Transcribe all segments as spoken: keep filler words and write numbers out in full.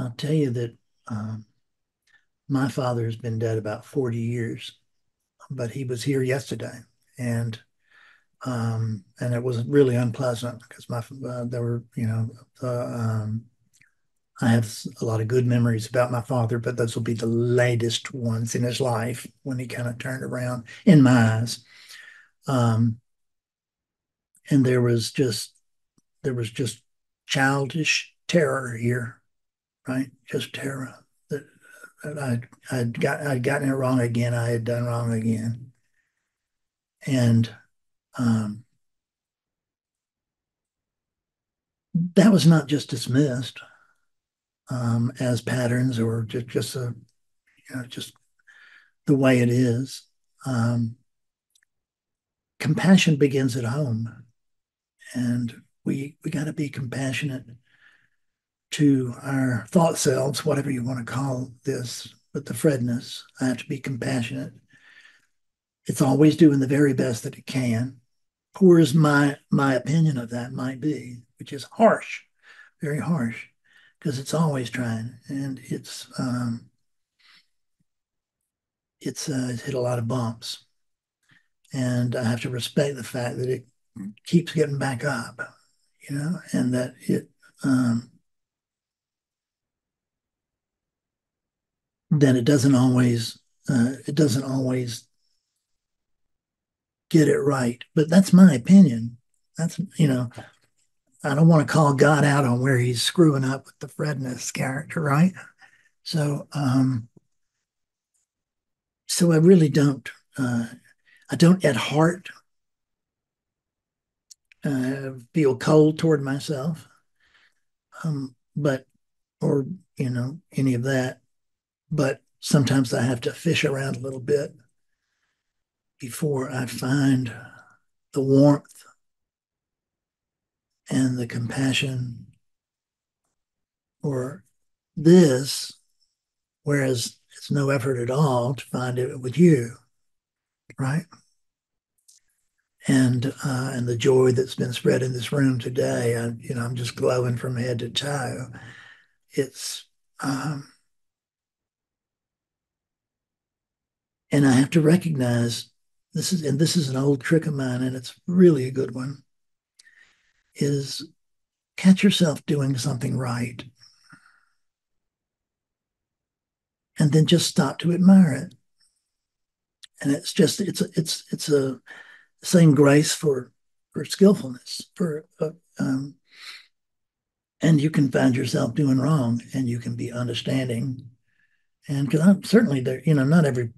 I'll tell you that um, my father has been dead about forty years, but he was here yesterday, and um, and it was really unpleasant because my uh, there were you know uh, um, I have a lot of good memories about my father, but those will be the latest ones in his life when he kind of turned around in my eyes. Um, and there was just there was just childish terror here, right? Just terror that I I'd got I'd gotten it wrong again. I had done wrong again, and um, that was not just dismissed Um, as patterns or just, just a, you know, just the way it is. Um, compassion begins at home, and we we got to be compassionate to our thought selves, whatever you want to call this, but the Fredness. I have to be compassionate. It's always doing the very best that it can. Poor as my my opinion of that might be, which is harsh, very harsh, because it's always trying, and it's um, it's, uh, it's hit a lot of bumps. And I have to respect the fact that it keeps getting back up, you know, and that it, um, that it doesn't always, uh, it doesn't always get it right. But that's my opinion. That's, you know, I don't want to call God out on where he's screwing up with the Fredness character, right? So, um, so I really don't, uh, I don't at heart uh, feel cold toward myself, um, but, or, you know, any of that. But sometimes I have to fish around a little bit before I find the warmth and the compassion for this, whereas it's no effort at all to find it with you, right? And uh, and the joy that's been spread in this room today, I, you know, I'm just glowing from head to toe. It's, um, and I have to recognize this is, and this is an old trick of mine, and it's really a good one, is catch yourself doing something right and then just stop to admire it. And it's just, it's a, it's it's a same grace for for skillfulness, for uh, um, and you can find yourself doing wrong, and you can be understanding. And because I'm certainly there, you know, not every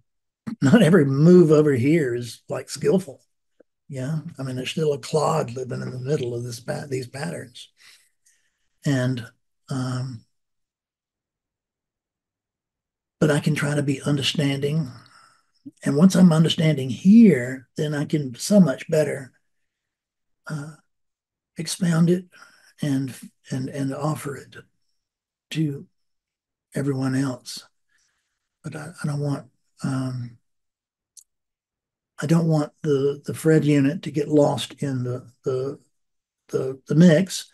not every move over here is like skillful. Yeah, I mean, there's still a clod living in the middle of this pat these patterns, and um, but I can try to be understanding, and once I'm understanding here, then I can so much better uh, expound it and and and offer it to everyone else. But I, I don't want. Um, I don't want the, the Fred unit to get lost in the the the, the mix,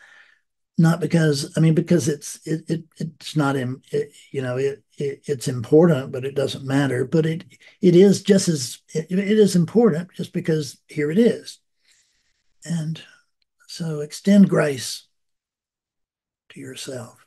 not because I mean because it's it, it it's not in, it, you know it, it it's important, but it doesn't matter. But it it is just as it, it is important just because here it is, and so extend grace to yourself.